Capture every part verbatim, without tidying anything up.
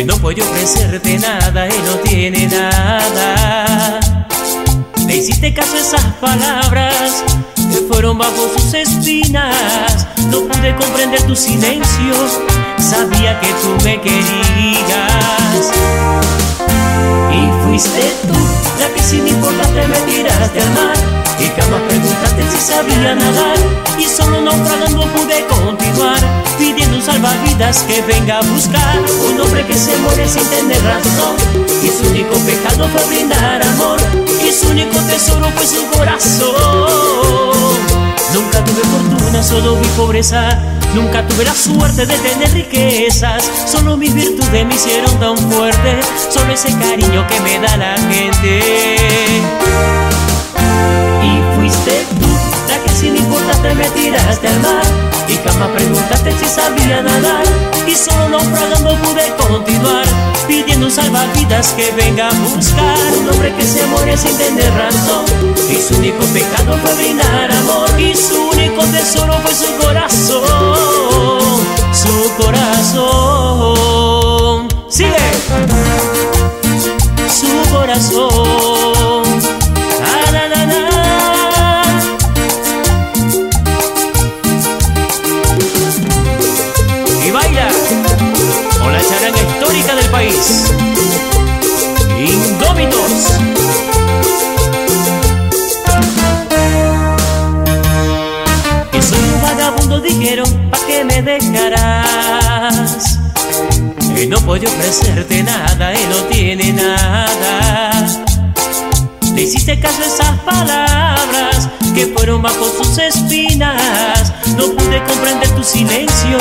que no puede ofrecerte nada y no tiene nada. Le hiciste caso a esas palabras que fueron bajo sus espinas. No pude comprender tus silencios, sabía que tú me querías. Y fuiste tú la que sin importarte me tiraste al mar y jamás preguntaste si sabía nadar. Y solo naufragando pude continuar, pidiendo un salvavidas que venga a buscar. Un hombre que se muere sin tener razón, y su único pecado fue brindar amor, y su único tesoro fue su corazón. Nunca tuve fortuna, solo vi pobreza. Nunca tuve la suerte de tener riquezas. Solo mis virtudes me hicieron tan fuerte, solo ese cariño que me da la gente. Y fuiste tú la que sin importarte me tiraste al mar y jamás preguntaste si sabía nadar. Y solo naufragando pude continuar, pidiendo un salvavidas que venga a buscar. Un hombre que se muere sin tener razón, y su único pecado fue brindar amor, y su único tesoro fue su corazón. Su corazón. ¡Sigue! Su corazón. ¡Ah, la, la, la! Y baila con la charanga histórica del país, Indómitos. Dijeron, ¿pa' qué me dejarás? Que no puede ofrecerte nada, él no tiene nada. Le hiciste caso a esas palabras que fueron bajo sus espinas. No pude comprender tu silencio,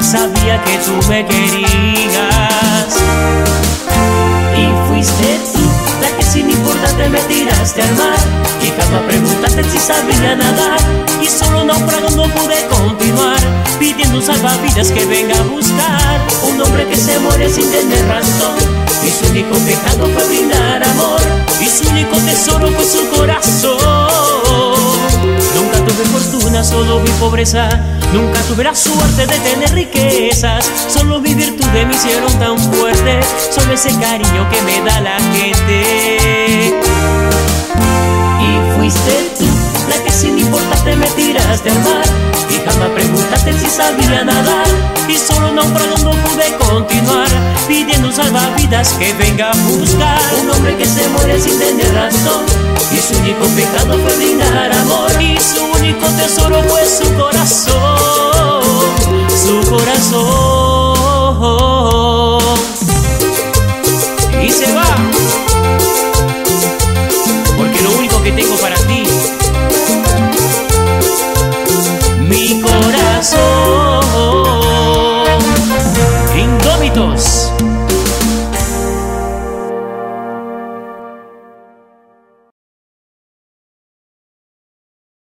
sabía que tú me querías. Y fuiste tú la que sin importarte me tiraste al mar y jamás preguntaste si sabía nadar. Y solo naufragando pude continuar, pidiendo un salvavidas que venga a buscar. Un hombre que se muere sin tener razón, y su único pecado fue brindar amor, y su único tesoro fue su corazón. Nunca tuve fortuna, solo vi pobreza. Nunca tuve la suerte de tener riquezas. Solo mis virtudes me hicieron tan fuerte, solo ese cariño que me da la gente. Y fuiste tú la que sin importarte me tiraste al mar y jamás preguntaste si sabía nadar. Y solo naufragando pude continuar, pidiendo un salvavidas que venga a buscar. Un hombre que se muere sin tener razón, y su único pecado fue brindar amor, y su único tesoro fue su corazón. Su corazón.